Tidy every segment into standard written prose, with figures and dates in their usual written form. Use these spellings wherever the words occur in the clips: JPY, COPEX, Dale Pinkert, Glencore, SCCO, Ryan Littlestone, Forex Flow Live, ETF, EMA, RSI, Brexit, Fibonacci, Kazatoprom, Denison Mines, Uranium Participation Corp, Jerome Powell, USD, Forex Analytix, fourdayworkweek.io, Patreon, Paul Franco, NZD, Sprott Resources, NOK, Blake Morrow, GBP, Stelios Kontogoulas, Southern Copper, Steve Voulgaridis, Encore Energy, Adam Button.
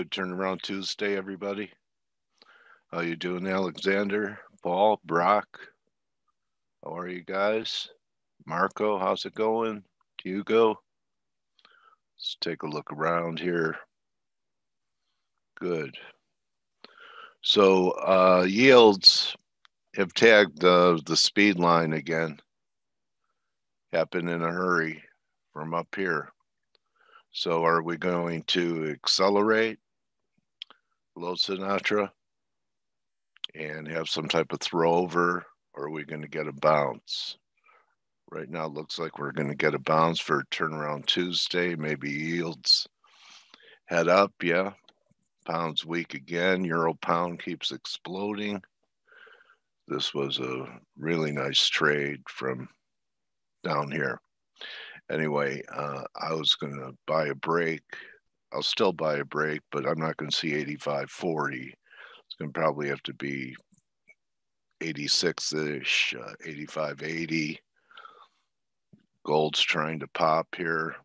Good Turnaround Tuesday, everybody. How you doing, Alexander, Paul, Brock? How are you guys? Marco, how's it going? Hugo? Let's take a look around here. Good. So yields have tagged the speed line again. Happened in a hurry from up here. So are we going to accelerate low Sinatra and have some type of throwover, or are we going to get a bounce? Right now, it looks like we're going to get a bounce for Turnaround Tuesday. Maybe yields head up, yeah. Pound's weak again. Euro pound keeps exploding. This was a really nice trade from down here. Anyway, I was going to buy a break. I'll still buy a break, but I'm not going to see 85.40. It's going to probably have to be 86-ish, 85.80. Gold's trying to pop here.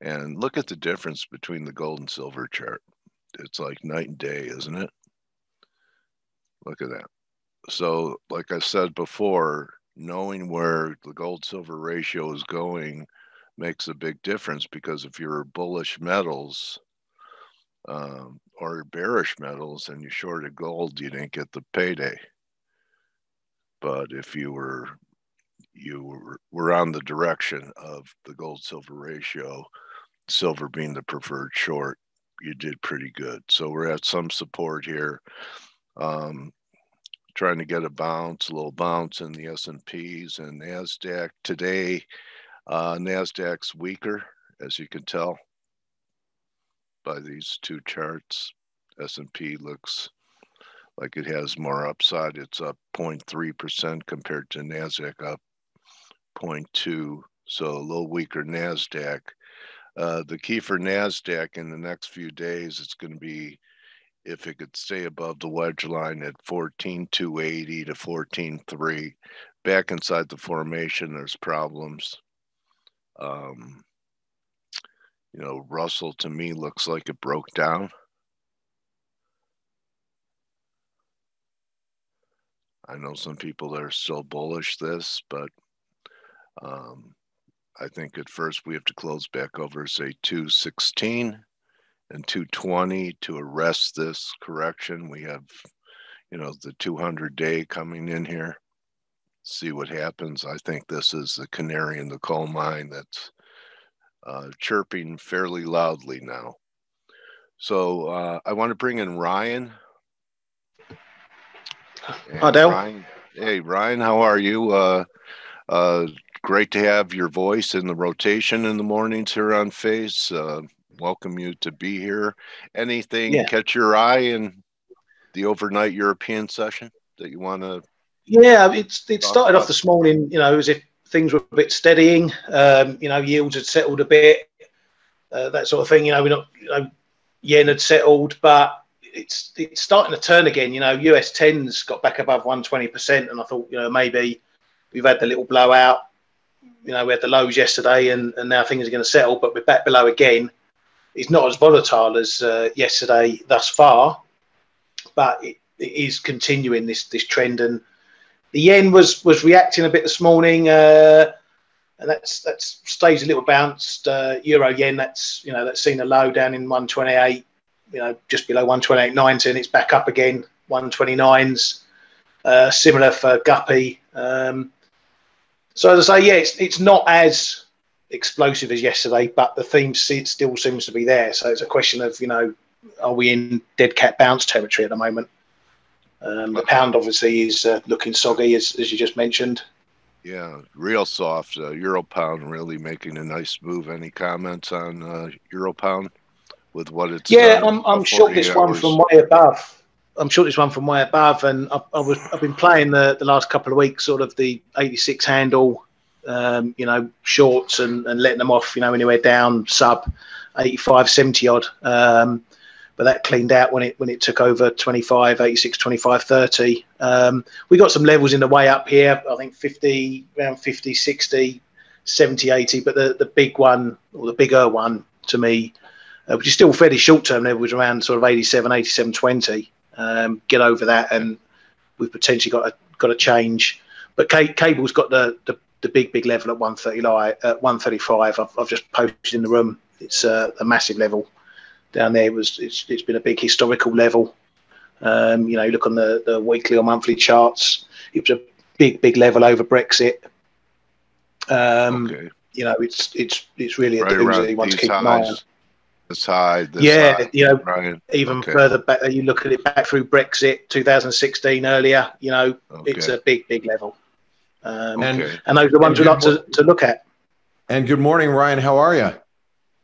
And look at the difference between the gold and silver chart. It's like night and day, isn't it? Look at that. So like I said before, knowing where the gold-silver ratio is going makes a big difference, because if you're bullish metals or bearish metals and you shorted gold, you didn't get the payday. But if you were on the direction of the gold-silver ratio, silver being the preferred short, you did pretty good. So we're at some support here. Trying to get a bounce, a little bounce in the S&Ps and NASDAQ. Today, NASDAQ's weaker, as you can tell by these two charts. S&P looks like it has more upside. It's up 0.3% compared to NASDAQ up 0.2%. So a little weaker NASDAQ. The key for NASDAQ in the next few days, it's going to be if it could stay above the wedge line at 14,280 to 14,300. Back inside the formation, there's problems. You know, Russell to me looks like it broke down. I know some people that are still bullish this, but I think at first we have to close back over, say, 216 and 220 to arrest this correction. We have, you know, the 200-day coming in here. See what happens. I think this is the canary in the coal mine that's chirping fairly loudly now. So I want to bring in Ryan. Hi, Dale. Ryan, hey, Ryan, how are you? Great to have your voice in the rotation in the mornings here on FACE. Welcome you to be here. Anything catch your eye in the overnight European session that you want to? Yeah, it started off this morning, you know, as if things were a bit steadying. You know, yields had settled a bit, that sort of thing. You know, we're not, you know, yen had settled, but it's starting to turn again. You know, US 10's got back above 120%, and I thought, you know, maybe we've had the little blowout. You know, we had the lows yesterday, and now things are going to settle, but we're back below again. It's not as volatile as yesterday thus far, but it is continuing this trend. And the yen was reacting a bit this morning, and that's stays a little bounced. Euro yen, that's, you know, that's seen a low down in 128, you know, just below 128.90, and it's back up again 129s. Similar for Guppy. So as I say, yeah, it's not as explosive as yesterday, but the theme still seems to be there. So it's a question of, you know, are we in dead cat bounce territory at the moment? The pound obviously is looking soggy, as you just mentioned. Yeah, real soft. Euro pound really making a nice move. Any comments on Euro pound with what it's? Yeah, I'm short this one from way above. I'm short this one from way above, and I've been playing the last couple of weeks, sort of the 86 handle, you know, shorts and letting them off, you know, anywhere down sub 85, 70 odd. But that cleaned out when it took over 25, 86, 25, 30. We got some levels in the way up here. I think 50, around 50, 60, 70, 80. But the big one, or the bigger one to me, which is still fairly short-term level, was around sort of 87, 87.20. Get over that, and we've potentially got a change. But cable's got the big level at 135. I've just posted in the room. It's a massive level down there. It's been a big historical level. You know, you look on the weekly or monthly charts. It was a big level over Brexit. Okay. You know, it's really right a doozy one to keep in mind. The side, you know, right. Even further back, you look at it back through Brexit, 2016 earlier. You know, it's a big level, and those are the ones we like to look at. And good morning, Ryan. How are you?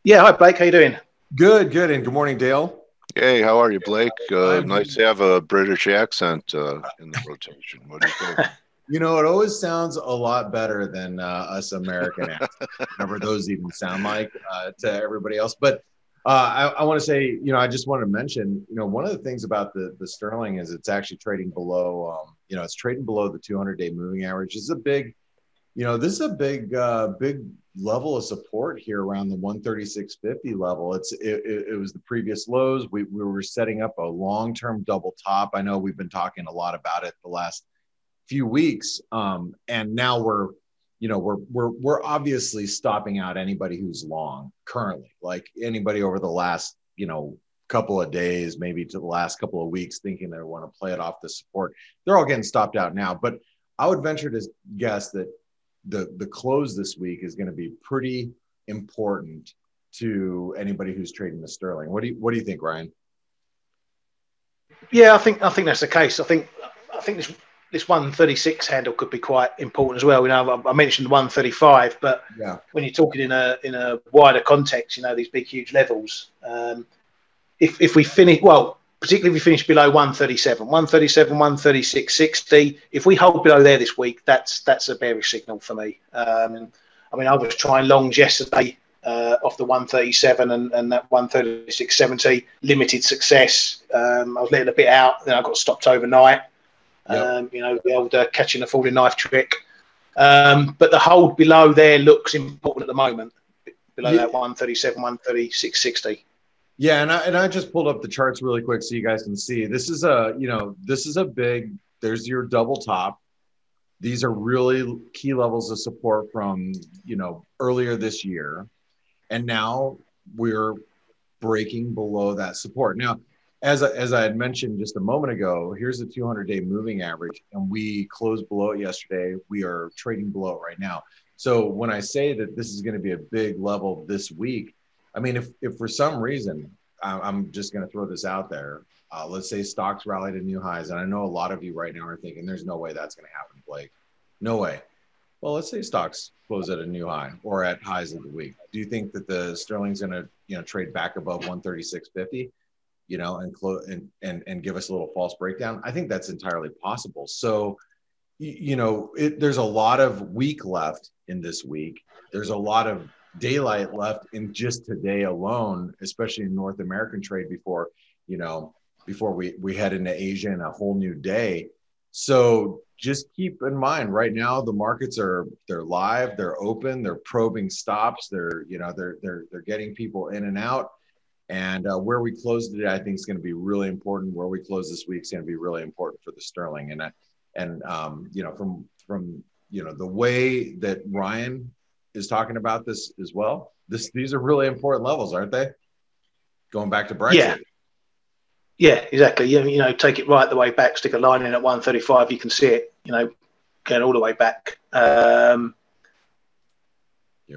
Yeah, hi Blake. How you doing? Good. And good morning, Dale. Hey, how are you, Blake? Nice to have a British accent in the rotation. What do you think? You know, it always sounds a lot better than us American accents, whatever those even sound like to everybody else. But I want to say, you know, I just wanted to mention, you know, one of the things about the sterling is it's actually trading below, you know, it's trading below the 200-day moving average. This is a big, you know, this is a big level of support here around the 136.50 level. It was the previous lows. We were setting up a long-term double top. I know we've been talking a lot about it the last few weeks, and now we're obviously stopping out anybody who's long currently, like anybody over the last, you know, couple of days, maybe to the last couple of weeks, thinking they want to play it off the support. They're all getting stopped out now, but I would venture to guess that the close this week is going to be pretty important to anybody who's trading the sterling. What do you think, Ryan? Yeah, I think that's the case. I think this 136 handle could be quite important as well. You know, I mentioned 135, but yeah, when you're talking in a wider context, you know, these big, huge levels. If we finish, well, particularly if we finish below 137, 136.60, if we hold below there this week, that's a bearish signal for me. I mean, I was trying longs yesterday off the 137 and that 136.70, limited success. I was letting a bit out, then I got stopped overnight. Yep. You know, the old catching a falling knife trick. But the hold below there looks important at the moment, below that 137, 136.60. Yeah, and I just pulled up the charts really quick so you guys can see. This is a big, there's your double top. These are really key levels of support from, you know, earlier this year. And now we're breaking below that support. Now, as I had mentioned just a moment ago, here's the 200-day moving average, and we closed below it yesterday. We are trading below it right now. So when I say that this is going to be a big level this week, I mean, if for some reason, I'm just going to throw this out there, let's say stocks rally to new highs, and I know a lot of you right now are thinking, there's no way that's going to happen, Blake. No way. Well, let's say stocks close at a new high or at highs of the week. Do you think that the sterling's going to, you know, trade back above 136.50? you know, and give us a little false breakdown? I think that's entirely possible. So, you know, there's a lot of week left in this week. There's a lot of daylight left in just today alone, especially in North American trade before, you know, before we head into Asia and a whole new day. So just keep in mind right now, the markets they're live, they're open, they're probing stops. They're getting people in and out. And where we close today, I think, is going to be really important. Where we close this week is going to be really important for the sterling. And you know, from you know, the way that Ryan is talking about this as well, these are really important levels, aren't they? Going back to Brexit. Yeah, exactly. You know, take it right the way back, stick a line in at 135. You can see it. You know, going all the way back. Here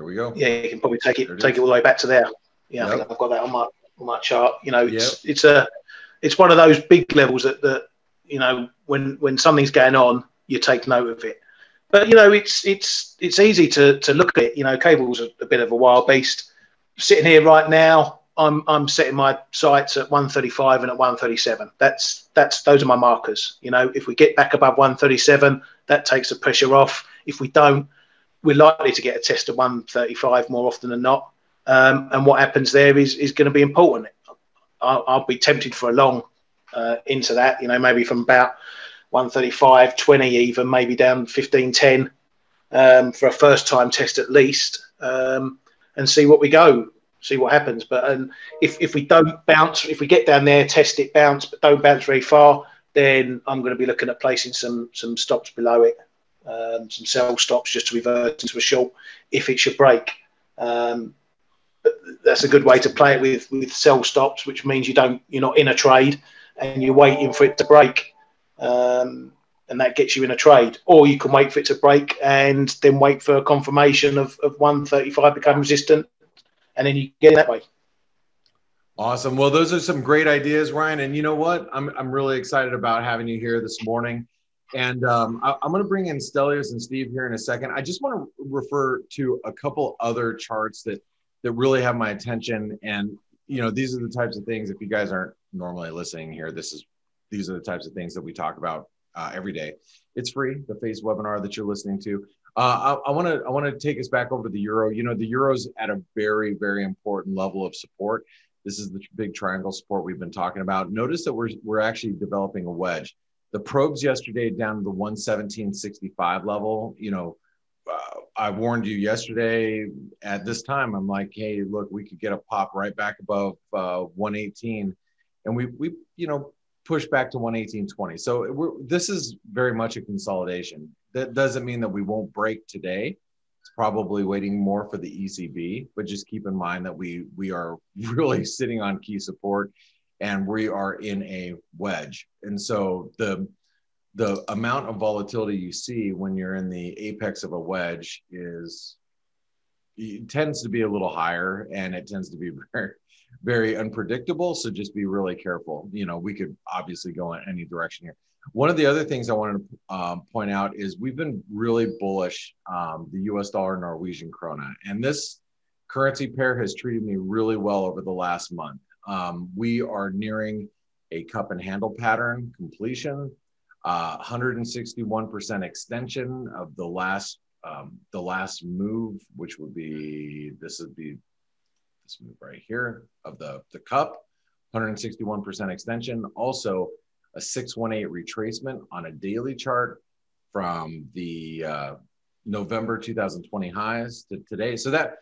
we go. Yeah, you can probably take it all the way back to there. Yeah, I think I've got that on my chart. You know, it's one of those big levels that you know, when something's going on, you take note of it. But you know, it's easy to look at it. You know, cable's a bit of a wild beast. Sitting here right now, I'm setting my sights at 135 and at 137. Those are my markers. You know, if we get back above 137, that takes the pressure off. If we don't, we're likely to get a test of 135 more often than not. And what happens there is going to be important. I'll be tempted for a long into that, you know, maybe from about 135.20 even, maybe down 15.10 for a first-time test at least, and see what we go. see what happens. But if we don't bounce, if we get down there, test it, bounce, but don't bounce very far, then I'm going to be looking at placing some stops below it, some sell stops just to revert into a short if it should break. But that's a good way to play it with sell stops, which means you're not in a trade and you're waiting for it to break. And that gets you in a trade, or you can wait for it to break and then wait for a confirmation of 135 become resistant, and then you get it that way. Awesome. Well, those are some great ideas, Ryan. And you know what? I'm really excited about having you here this morning. And I'm going to bring in Stelios and Steve here in a second. I just want to refer to a couple other charts that really have my attention. And, you know, these are the types of things, if you guys aren't normally listening here, these are the types of things that we talk about every day. It's free, the FACE webinar that you're listening to. I want to take us back over to the euro. You know, the euro's at a very, very important level of support. This is the big triangle support we've been talking about. Notice that we're actually developing a wedge. The probes yesterday down to the 117.65 level. You know, I warned you yesterday at this time. I'm like, hey, look, we could get a pop right back above 118, and we you know, push back to 118.20. So this is very much a consolidation. That doesn't mean that we won't break today. It's probably waiting more for the ECB, but just keep in mind that we are really sitting on key support and we are in a wedge. And so the amount of volatility you see when you're in the apex of a wedge tends to be a little higher, and it tends to be very, very unpredictable. So just be really careful. You know, we could obviously go in any direction here. One of the other things I wanted to point out is we've been really bullish the US dollar, Norwegian krona, and this currency pair has treated me really well over the last month. We are nearing a cup and handle pattern completion, 161% extension of the last move, which would be, this move right here of the cup, 161% extension. Also a 618 retracement on a daily chart from the November 2020 highs to today. So that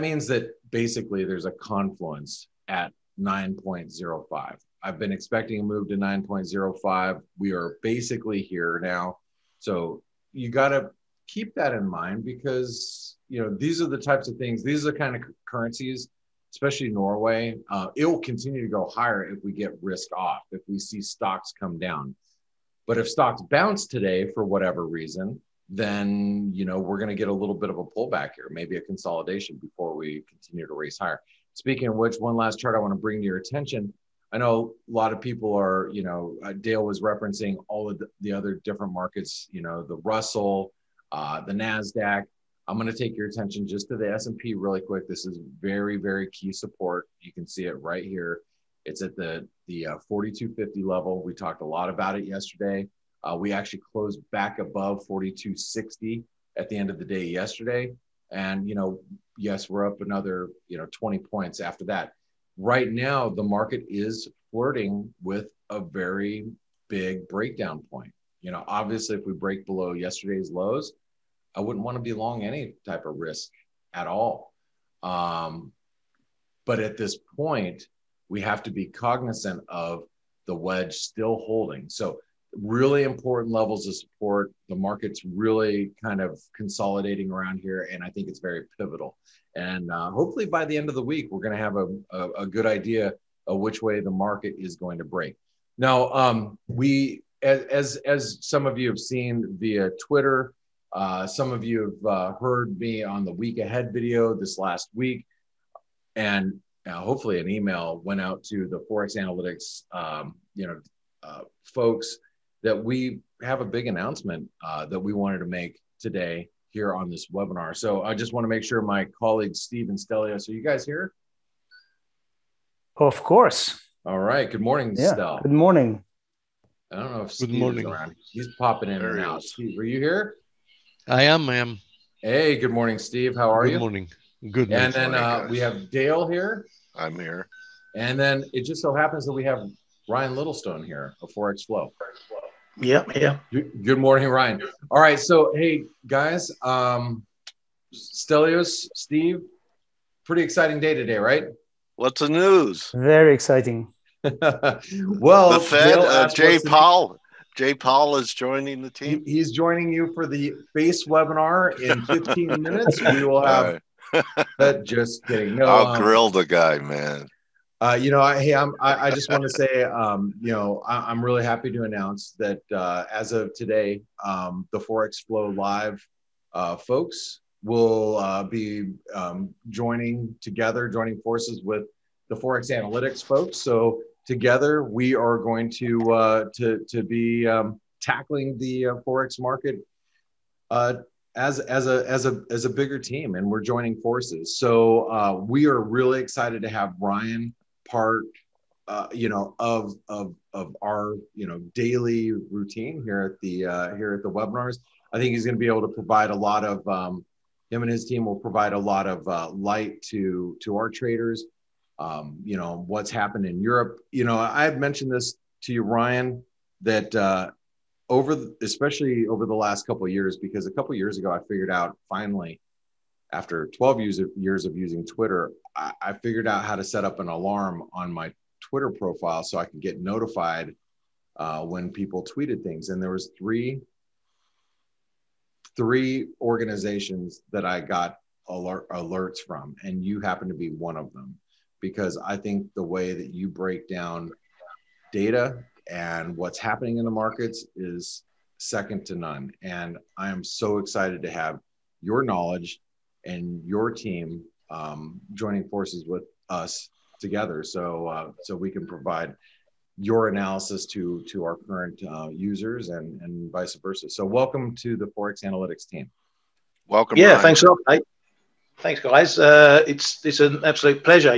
means that basically there's a confluence at 9.05. I've been expecting a move to 9.05. We are basically here now. So you got to keep that in mind, because you know, these are the types of things, these are the kind of currencies, especially Norway, it will continue to go higher if we get risk off, if we see stocks come down. But if stocks bounce today for whatever reason, then, you know, we're going to get a little bit of a pullback here, maybe a consolidation before we continue to race higher. Speaking of which, one last chart I want to bring to your attention. I know a lot of people are, you know, Dale was referencing all of the other different markets, you know, the Russell, the NASDAQ. I'm going to take your attention just to the S&P really quick. This is very, very key support. You can see it right here. It's at the 4250 level. We talked a lot about it yesterday. We actually closed back above 4260 at the end of the day yesterday. And, you know, yes, we're up another, you know, 20 points after that. Right now, the market is flirting with a very big breakdown point. You know, obviously, if we break below yesterday's lows, I wouldn't want to be long any type of risk at all. But at this point, we have to be cognizant of the wedge still holding. So really important levels of support. The market's really kind of consolidating around here, and I think it's very pivotal. And hopefully by the end of the week, we're going to have a good idea of which way the market is going to break. Now, as some of you have seen via Twitter, some of you have heard me on the Week Ahead video this last week, and hopefully an email went out to the Forex Analytix folks that we have a big announcement that we wanted to make today here on this webinar. So I just want to make sure my colleagues Steve and Stelios, are you guys here? Of course. All right. Good morning, yeah, Stel. Good morning. I don't know if Steve is around. He's popping in and out. Steve, are you here? I am, ma'am. Hey, good morning, Steve. How are you? Good morning. Good morning. And then we have Dale here. I'm here. And then it just so happens that we have Ryan Littlestone here of Forex Flow. Yep, yeah. Good morning, Ryan. All right, so hey, guys, Stelios, Steve, Pretty exciting day today, right? What's the news? Very exciting. Well, the Fed, Jay Powell is joining the team. He's joining you for the FACE webinar in 15 minutes. We will have. But just kidding. No, I'll grill the guy, man. I just want to say, I'm really happy to announce that as of today, the Forex Flow Live folks will be joining forces with the Forex Analytix folks. So together, we are going to be tackling the Forex market as a bigger team, and we're joining forces. So we are really excited to have Ryan part, of our daily routine here at the webinars. I think he's going to be able to provide a lot of him and his team will provide a lot of light to our traders. What's happened in Europe. I've mentioned this to you, Ryan, that especially over the last couple of years, because a couple of years ago, I figured out finally, after 12 years of using Twitter, I figured out how to set up an alarm on my Twitter profile so I could get notified when people tweeted things. And there was three organizations that I got alerts from, and you happen to be one of them, because I think the way that you break down data and what's happening in the markets is second to none. And I am so excited to have your knowledge and your team joining forces with us together, so we can provide your analysis to our current users and vice versa. So welcome to the Forex Analytix team. Welcome. Yeah, Ryan. Thanks, Rob. Thanks, guys. It's an absolute pleasure.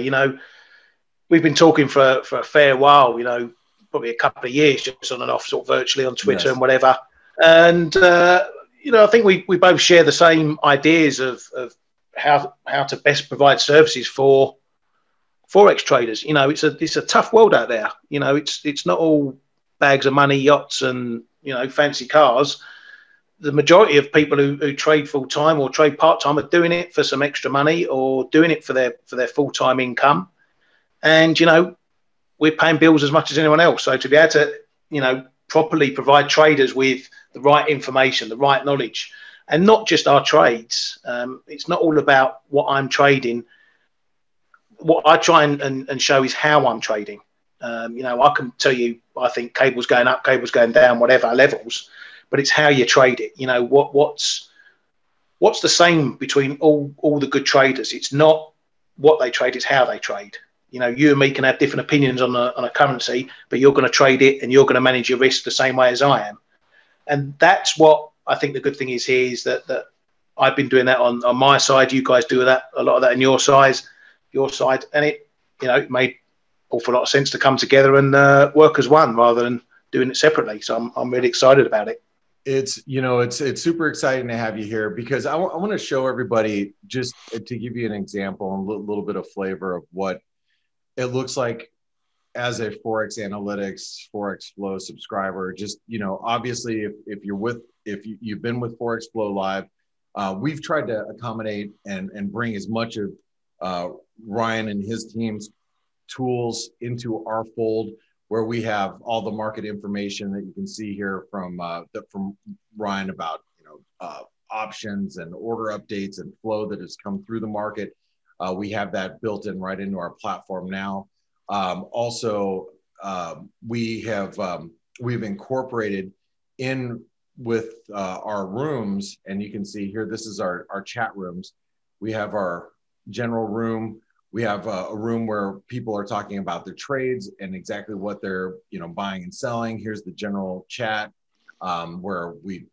We've been talking for a fair while. Probably a couple of years, just on and off, sort of virtually on Twitter. Yes. And whatever. And I think we both share the same ideas of how to best provide services for Forex traders. It's a tough world out there. It's not all bags of money, yachts, and fancy cars. The majority of people who trade full time or trade part time are doing it for some extra money or doing it for their full time income. And we're paying bills as much as anyone else. So to be able to properly provide traders with the right information, the right knowledge, and not just our trades. It's not all about what I'm trading. What I try and show is how I'm trading. I can tell you, I think cable's going up, cable's going down, whatever levels, but it's how you trade it. What's the same between all the good traders? It's not what they trade, it's how they trade. You and me can have different opinions on a currency, but you're going to trade it and you're going to manage your risk the same way as I am. And that's what I think the good thing is here, is that I've been doing that on my side. You guys do that, a lot of that on your side. And it, it made an awful lot of sense to come together and work as one rather than doing it separately. So I'm really excited about it. It's super exciting to have you here, because I want to show everybody, just to give you an example and a little bit of flavor of what it looks like as a Forex Analytix, Forex Flow subscriber. Just, obviously if you've been with Forex Flow Live, we've tried to accommodate and bring as much of Ryan and his team's tools into our fold, where we have all the market information that you can see here from Ryan about options and order updates and flow that has come through the market. We have that built in right into our platform now. We've incorporated in with our rooms, and you can see here, this is our chat rooms. We have our general room. We have a room where people are talking about their trades and exactly what they're buying and selling. Here's the general chat where we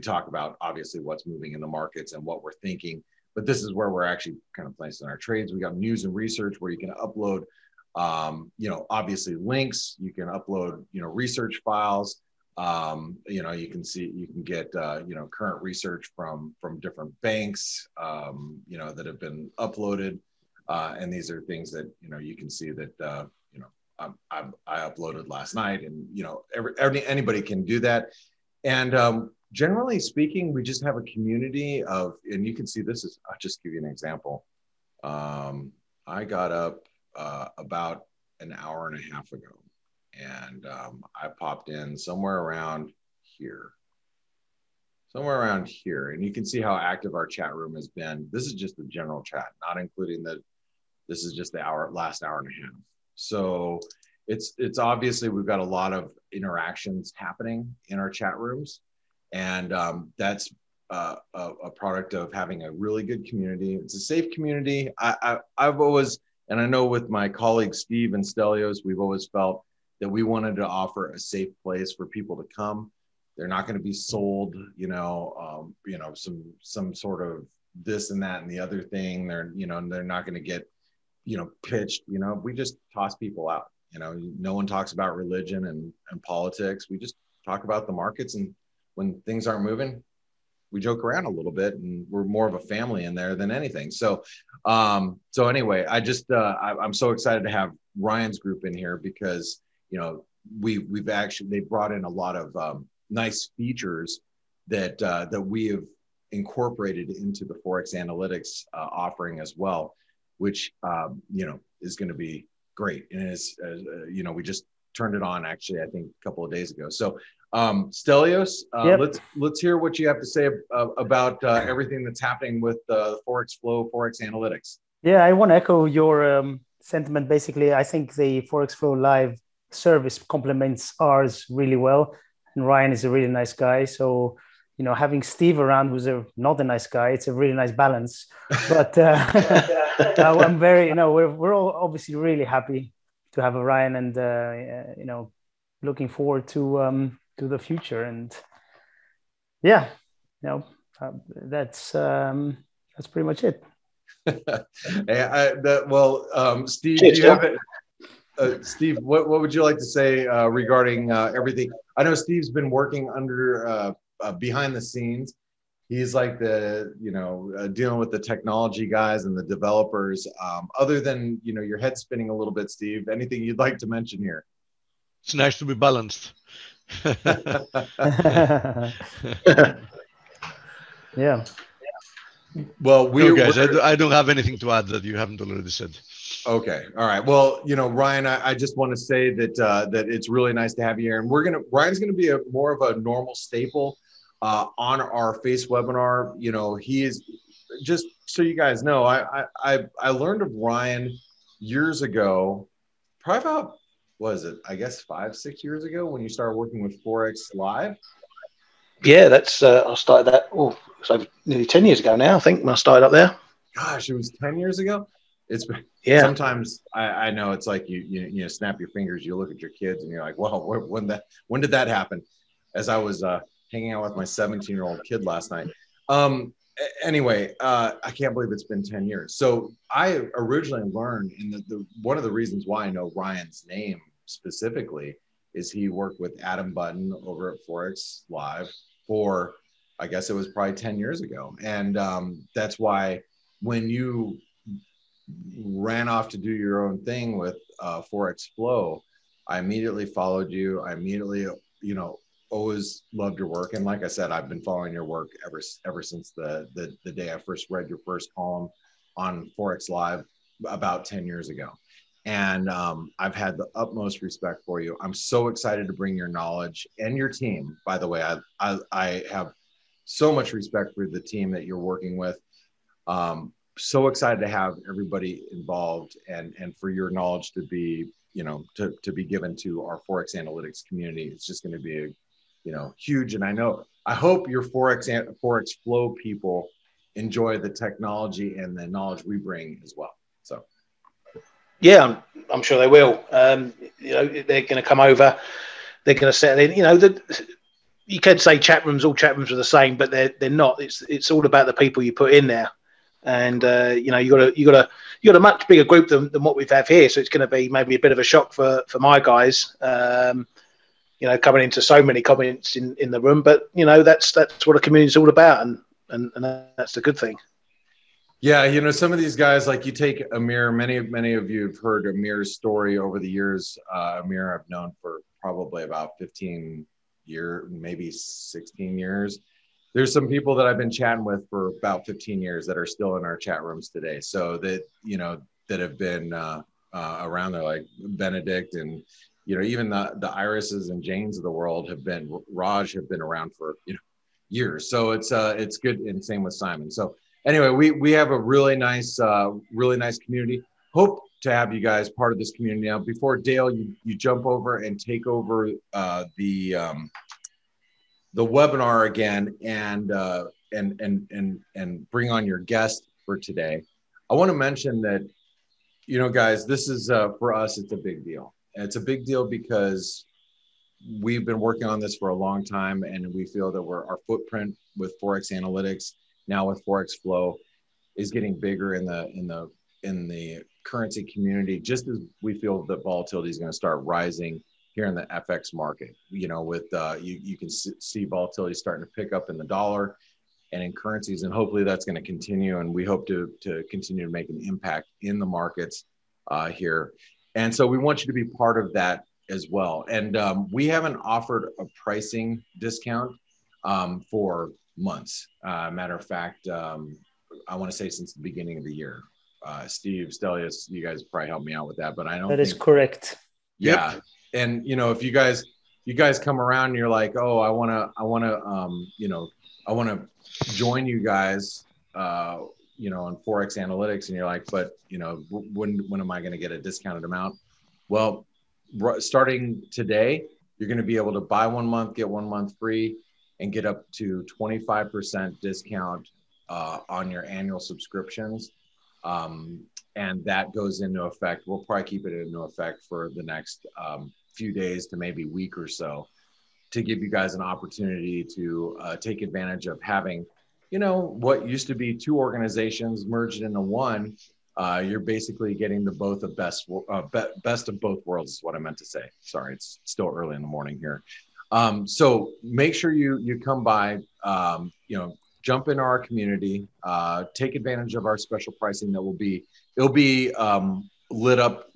talk about obviously what's moving in the markets and what we're thinking. But this is where we're actually kind of placing our trades. We got news and research where you can upload, obviously links. You can upload, research files. You can get, current research from different banks, that have been uploaded. And these are things that, you can see that, I uploaded last night, and, anybody can do that. And, generally speaking, we just have a community of, and you can see this is, I'll just give you an example. I got up about an hour and a half ago, and I popped in somewhere around here, and you can see how active our chat room has been. This is just the general chat, not including the, this is just the last hour and a half. So it's obviously we've got a lot of interactions happening in our chat rooms, and that's a product of having a really good community. It's a safe community. I've always, and I know with my colleagues Steve and Stelios, we've always felt that we wanted to offer a safe place for people to come. They're not going to be sold, you know, some sort of this and that and the other thing. They're, you know, they're not going to get, you know, pitched. You know, we just toss people out. You know, no one talks about religion and politics. We just talk about the markets, and when things aren't moving, we joke around a little bit, and we're more of a family in there than anything. So, so anyway, I just, I'm so excited to have Ryan's group in here because, you know, we've actually, they brought in a lot of nice features that, that we have incorporated into the Forex Analytix offering as well, which, you know, is going to be great. And it's, you know, we just turned it on actually, I think a couple of days ago. So, Stelios, yep. Let's hear what you have to say about everything that's happening with Forex Flow, Forex Analytix. Yeah, I want to echo your sentiment. Basically, I think the Forex Flow Live service complements ours really well, and Ryan is a really nice guy. So, you know, having Steve around, who's not a nice guy, it's a really nice balance. But I'm very, you know, we're all obviously really happy to have Ryan, and you know, looking forward to the future. And yeah, you know, that's pretty much it. Steve, do you have it? Steve, what would you like to say regarding everything? I know Steve's been working under behind the scenes. He's like the, you know, dealing with the technology guys and the developers. Other than, you know, your head spinning a little bit, Steve, anything you'd like to mention here? It's nice to be balanced. Yeah. Well, no, guys, I don't have anything to add that you haven't already said. Okay. All right. Well, you know, Ryan, I just want to say that that it's really nice to have you here, and Ryan's gonna be more of a normal staple on our FACE webinar. You know, he is, just so you guys know, I learned of Ryan years ago, probably about, was it, I guess 5-6 years ago when you started working with Forex Live? Yeah, that's, I started that, it's over nearly 10 years ago now, I think, when I started up there. Gosh, it was 10 years ago? It's been, yeah. Sometimes I know it's like you know, snap your fingers, you look at your kids and you're like, wow, when did that happen? As I was hanging out with my 17-year-old kid last night. Anyway, I can't believe it's been 10 years. So I originally learned, and one of the reasons why I know Ryan's name specifically is he worked with Adam Button over at Forex Live for, I guess it was probably 10 years ago. And that's why when you ran off to do your own thing with Forex Flow, I immediately followed you. I immediately, you know, always loved your work. And like I said, I've been following your work ever since the day I first read your first column on Forex Live about 10 years ago. And I've had the utmost respect for you. I'm so excited to bring your knowledge and your team. By the way, I have so much respect for the team that you're working with. So excited to have everybody involved, and for your knowledge to be, you know, to be given to our Forex Analytix community. It's just going to be, you know, huge. And I hope your Forex Flow people enjoy the technology and the knowledge we bring as well. So. Yeah, I'm sure they will. You know, they're going to come over. They're going to settle in. You know, you could say chat rooms. All chat rooms are the same, but they're not. It's all about the people you put in there, and you know, you got a much bigger group than what we have here. So it's going to be maybe a bit of a shock for my guys. You know, coming into so many comments in the room, but you know, that's what a community is all about, and that's the good thing. Yeah, you know, some of these guys, like you take Amir, many of you have heard Amir's story over the years. Amir I've known for probably about 15 years, maybe 16 years. There's some people that I've been chatting with for about 15 years that are still in our chat rooms today. So that, you know, that have been around there, like Benedict and, you know, even the Irises and Janes of the world have been, Raj have been around for, you know, years. So it's good. And same with Simon. So anyway, we have a really nice community. Hope to have you guys part of this community. Now, before Dale, you jump over and take over the webinar again and bring on your guest for today. I want to mention that, you know, guys, this is for us, it's a big deal. It's a big deal because we've been working on this for a long time, and we feel that our footprint with Forex Analytix, now with Forex Flow, is getting bigger in the currency community, just as we feel that volatility is going to start rising here in the FX market. You know, with you can see volatility starting to pick up in the dollar and in currencies, and hopefully that's going to continue. And we hope to continue to make an impact in the markets here. And so we want you to be part of that as well. And we haven't offered a pricing discount for months. Matter of fact, I want to say since the beginning of the year. Steve, Stelios, you guys probably helped me out with that, but I don't think that is correct. Yeah. Yep. And you know, if you guys come around and you're like, oh, I want to join you guys, you know, on Forex Analytix, and you're like, but you know, when am I going to get a discounted amount? Well, starting today, you're going to be able to buy 1 month, get 1 month free, and get up to 25% discount on your annual subscriptions. And that goes into effect. We'll probably keep it into effect for the next few days to maybe week or so, to give you guys an opportunity to take advantage of having, you know, what used to be two organizations merged into one. You're basically getting the best of both worlds is what I meant to say. Sorry, it's still early in the morning here. So make sure you come by, you know, jump into our community, take advantage of our special pricing that it'll be lit up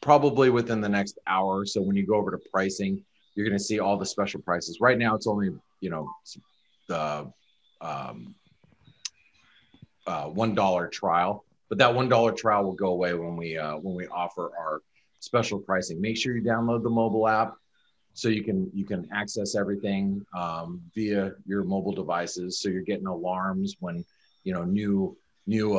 probably within the next hour. So when you go over to pricing, you're going to see all the special prices. Right now, it's only, you know, the $1 trial, but that $1 trial will go away when we offer our special pricing. Make sure you download the mobile app, so you can access everything via your mobile devices. So you're getting alarms when, you know, new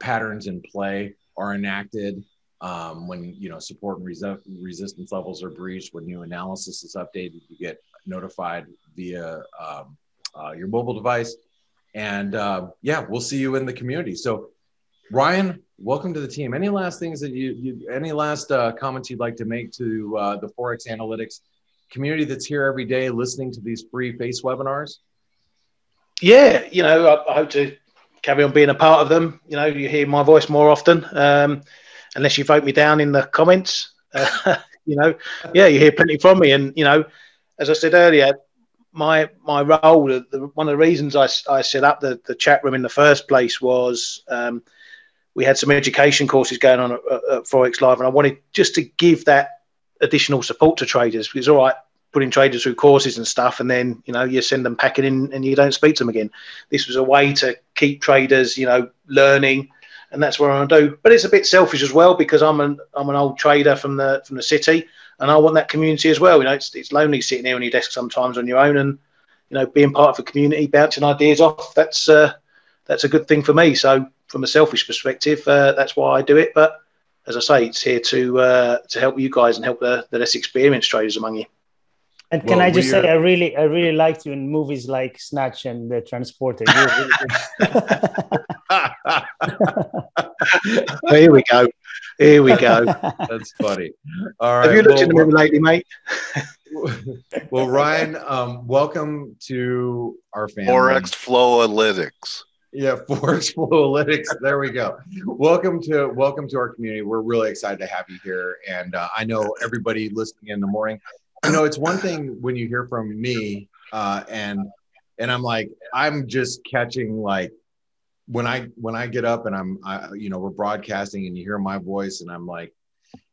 patterns in play are enacted, when, you know, support and resistance levels are breached, when new analysis is updated, you get notified via your mobile device. And yeah, we'll see you in the community. So Ryan, welcome to the team. Any last things that any last comments you'd like to make to the Forex Analytix community that's here every day listening to these free FACE webinars? Yeah, you know, I hope to carry on being a part of them. You know, you hear my voice more often, unless you vote me down in the comments. You know, yeah, you hear plenty from me. And, you know, as I said earlier, my role, one of the reasons I set up the chat room in the first place was, we had some education courses going on at Forex Live, and I wanted just to give that additional support to traders, because it's all right putting traders through courses and stuff, and then, you know, you send them packing in and you don't speak to them again. This was a way to keep traders, you know, learning, and that's what I want to do. But it's a bit selfish as well, because I'm an old trader from the city, and I want that community as well. You know, it's lonely sitting here on your desk sometimes on your own, and, you know, being part of a community, bouncing ideas off, that's a good thing for me. So from a selfish perspective, that's why I do it. But as I say, it's here to help you guys and help the less experienced traders among you. And can I just say, I really liked you in movies like Snatch and The Transporter. Here we go. Here we go. That's funny. All right. Have you looked in the mirror lately, mate? Well, Ryan, welcome to our family. Forex Flow Analytix. Yeah, Forex Flow Analytix. There we go. Welcome to our community. We're really excited to have you here, and I know everybody listening in the morning. You know, it's one thing when you hear from me, and I'm like, I'm just catching, like, when I get up and you know, we're broadcasting and you hear my voice and I'm like,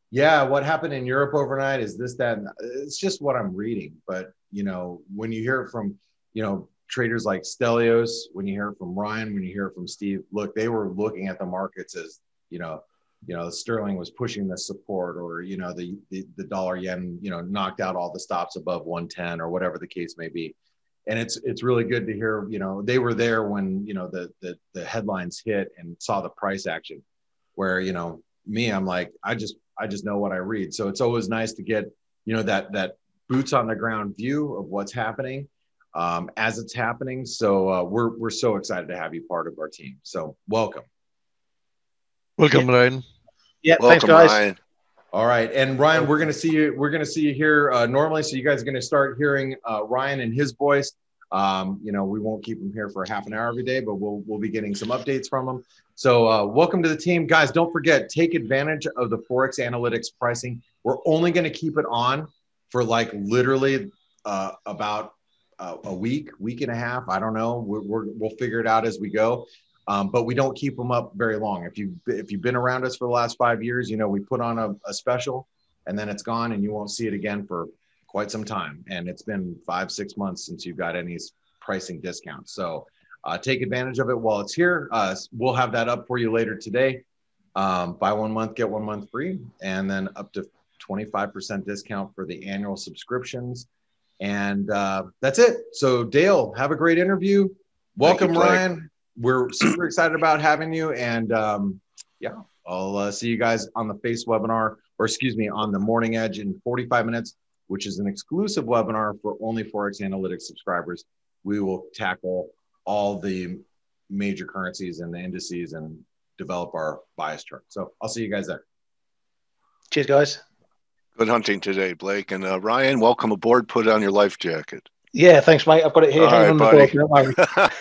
yeah, what happened in Europe overnight is this, that, and it's just what I'm reading. But you know, when you hear it from, you know, traders like Stelios, when you hear from Ryan, when you hear from Steve, look, they were looking at the markets as, you know, sterling was pushing the support, or, you know, the dollar yen, you know, knocked out all the stops above 110 or whatever the case may be. And it's really good to hear, you know, they were there when, you know, the headlines hit and saw the price action, where, you know, me, I'm like, I just know what I read. So it's always nice to get, you know, that boots on the ground view of what's happening as it's happening. So we're so excited to have you part of our team. So welcome. Welcome, Ryan. Yeah, welcome, thanks, guys. Ryan. All right, and Ryan, we're going to see you. We're going to see you here normally, so you guys are going to start hearing Ryan and his voice. You know, we won't keep him here for half an hour every day, but we'll be getting some updates from him. So welcome to the team, guys. Don't forget, take advantage of the Forex Analytix pricing. We're only going to keep it on for like literally about a week, week and a half. I don't know. We'll figure it out as we go. But we don't keep them up very long. If you've been around us for the last 5 years, you know, we put on a special and then it's gone and you won't see it again for quite some time. And it's been 5-6 months since you've got any pricing discounts. So take advantage of it while it's here. We'll have that up for you later today. Buy 1 month, get 1 month free, and then up to 25% discount for the annual subscriptions. And that's it. So Dale, have a great interview. Welcome, Ryan. We're super excited about having you, and yeah, I'll see you guys on the FACE webinar, or excuse me, on the Morning Edge in 45 minutes, which is an exclusive webinar for only Forex Analytix subscribers. We will tackle all the major currencies and the indices and develop our bias chart. So I'll see you guys there. Cheers, guys. Good hunting today, Blake. And Ryan, welcome aboard. Put on your life jacket. Yeah, thanks, mate. I've got it here. All right, buddy.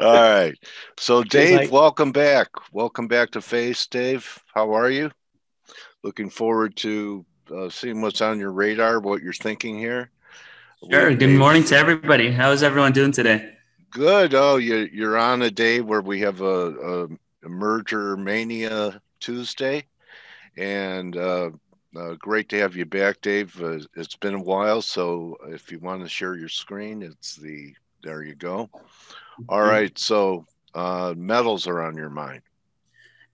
All right. So, Dave, welcome back. Welcome back to FACE, Dave. How are you? Looking forward to seeing what's on your radar, what you're thinking here. Sure. Good morning to everybody. How is everyone doing today? Good. Oh, you're on a day where we have a merger mania Tuesday, and great to have you back, Dave. It's been a while, so if you want to share your screen, there you go. All right, so metals are on your mind.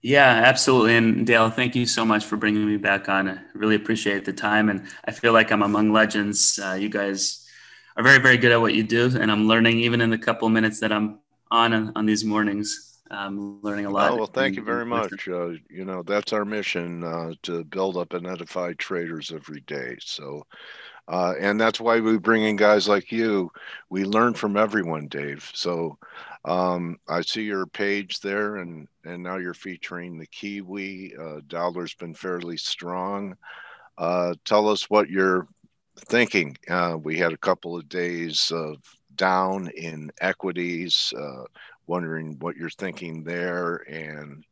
Yeah, absolutely. And Dale, thank you so much for bringing me back on. I really appreciate the time, and I feel like I'm among legends. You guys are very, very good at what you do, and I'm learning even in the couple of minutes that I'm on these mornings. I'm learning a lot. Oh, well, thank you very much. You know, that's our mission, to build up and edify traders every day. So, and that's why we bring in guys like you. We learn from everyone, Dave. So I see your page there, and now you're featuring the Kiwi. Dollar's been fairly strong. Tell us what you're thinking. We had a couple of days of down in equities, wondering what you're thinking there, and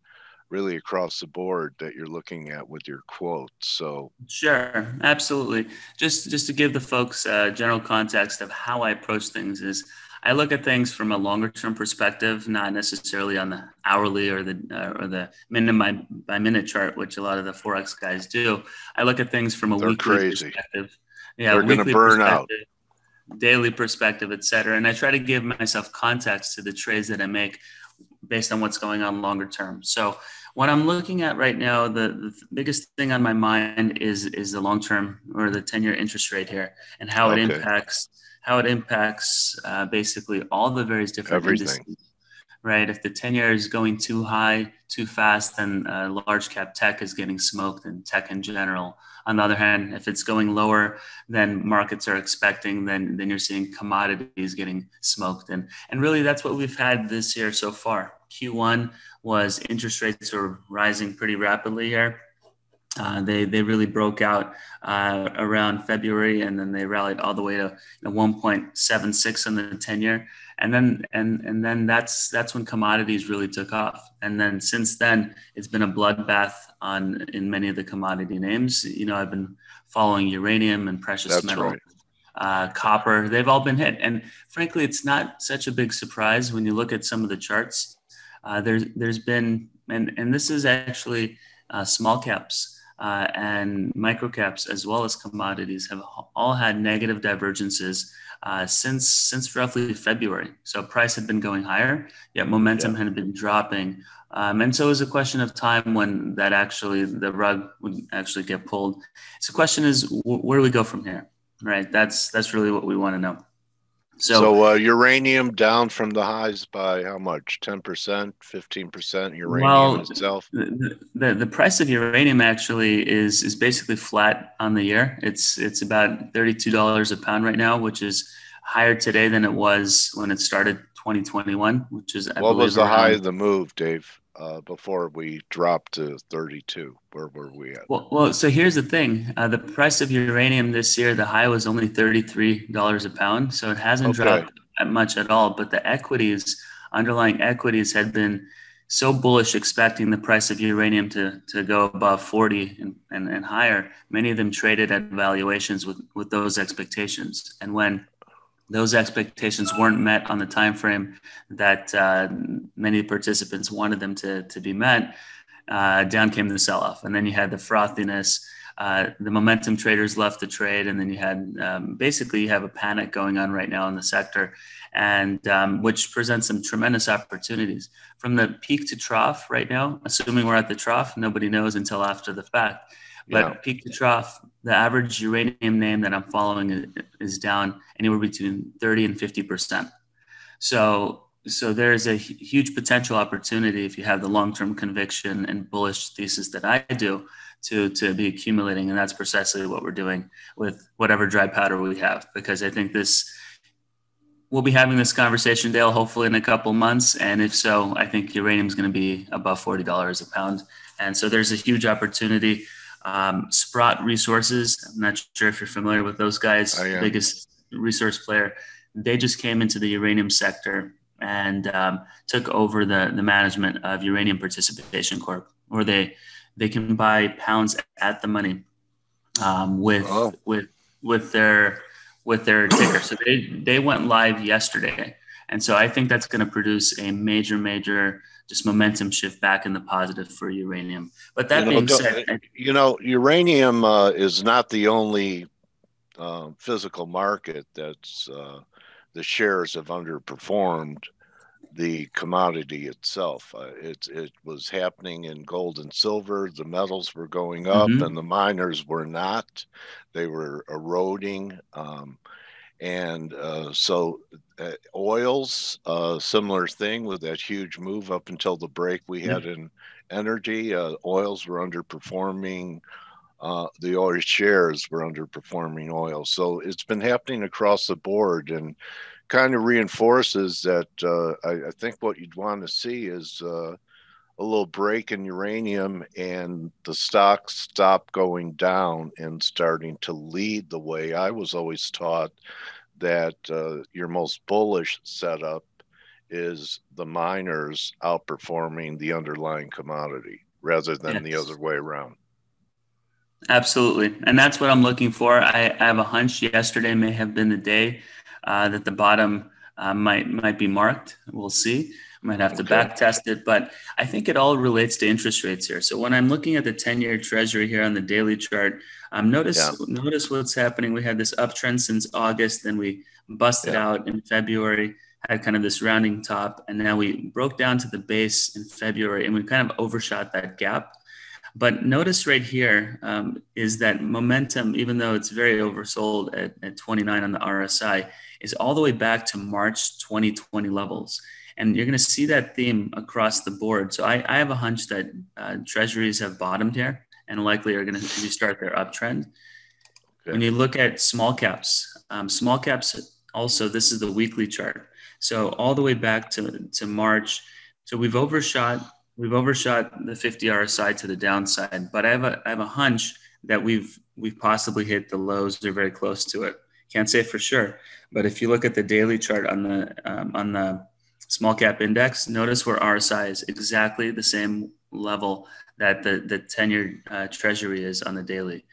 really across the board that you're looking at with your quotes. So sure, absolutely. Just to give the folks a general context of how I approach things is I look at things from a longer term perspective, not necessarily on the hourly or the minute by minute chart, which a lot of the Forex guys do. I look at things from a weekly perspective. Yeah, they're going to burn out. Daily perspective, et cetera. And I try to give myself context to the trades that I make based on what's going on longer term. So what I'm looking at right now, the biggest thing on my mind is the long-term or the 10-year interest rate here, and how it impacts, basically all the various different indices, right? If the 10-year is going too high, too fast, then large cap tech is getting smoked, and tech in general. On the other hand, if it's going lower than markets are expecting, then you're seeing commodities getting smoked. And really, that's what we've had this year so far. Q1 was interest rates were rising pretty rapidly here. They really broke out around February, and then they rallied all the way to 1.76 on the 10-year, and then that's when commodities really took off. And then since then, it's been a bloodbath in many of the commodity names. You know, I've been following uranium and precious metal, copper. They've all been hit, and frankly, it's not such a big surprise when you look at some of the charts. There's been, and this is actually small caps. and microcaps, as well as commodities, have all had negative divergences since roughly February. So price had been going higher, yet momentum had been dropping. And so it was a question of time when that actually, the rug would actually get pulled. So the question is, where do we go from here, right? That's really what we want to know. So uranium down from the highs by how much? 10%, 15%. Uranium itself. The price of uranium actually is basically flat on the year. It's about $32 a pound right now, which is higher today than it was when it started 2021. Which is what was the high of the move, Dave? Before we dropped to 32, where were we at? Well, so here's the thing. The price of uranium this year, the high was only $33 a pound. So it hasn't dropped that much at all. But the equities, underlying equities, had been so bullish, expecting the price of uranium to go above 40 and higher. Many of them traded at valuations with those expectations. And when those expectations weren't met on the time frame that many participants wanted them to be met, down came the sell-off. And then you had the frothiness, the momentum traders left the trade, and then you had basically you have a panic going on right now in the sector, and which presents some tremendous opportunities. From the peak to trough right now, assuming we're at the trough, nobody knows until after the fact. But peak to trough, the average uranium name that I'm following is down anywhere between 30 and 50%. So there is a huge potential opportunity, if you have the long-term conviction and bullish thesis that I do, to be accumulating. And that's precisely what we're doing with whatever dry powder we have, because I think we'll be having this conversation, Dale, hopefully in a couple months. And if so, I think uranium is going to be above $40 a pound. And so there's a huge opportunity. Sprott Resources, I'm not sure if you're familiar with those guys, biggest resource player. They just came into the uranium sector and took over the management of Uranium Participation Corp, where they can buy pounds at the money with their ticker. So they went live yesterday. And so I think that's going to produce a major just momentum shift back in the positive for uranium. But that being said, uranium is not the only physical market that's the shares have underperformed the commodity itself. It was happening in gold and silver. The metals were going up, and the miners were not. They were eroding. So oils, similar thing with that huge move up until the break we had in energy. Oils were underperforming. The oil shares were underperforming oil. So it's been happening across the board, and kind of reinforces that I think what you'd want to see is a little break in uranium and the stocks stop going down and starting to lead the way. I was always taught that your most bullish setup is the miners outperforming the underlying commodity rather than the other way around. Absolutely. And that's what I'm looking for. I have a hunch yesterday may have been the day that the bottom might be marked. We'll see. Might have to back test it, but I think it all relates to interest rates here. So when I'm looking at the 10-year treasury here on the daily chart, notice what's happening. We had this uptrend since August, then we busted out in February, had kind of this rounding top, and now we broke down to the base in February, and we kind of overshot that gap. But notice right here is that momentum, even though it's very oversold at 29 on the RSI, is all the way back to March 2020 levels. And you're going to see that theme across the board. So I have a hunch that treasuries have bottomed here and likely are going to restart their uptrend. Okay. When you look at small caps also, this is the weekly chart. So all the way back to March. So we've overshot the 50 RSI to the downside, but I have a hunch that we've possibly hit the lows or very close to it. Can't say for sure, but if you look at the daily chart on the small cap index, notice where RSI is exactly the same level that the 10-year treasury is on the daily.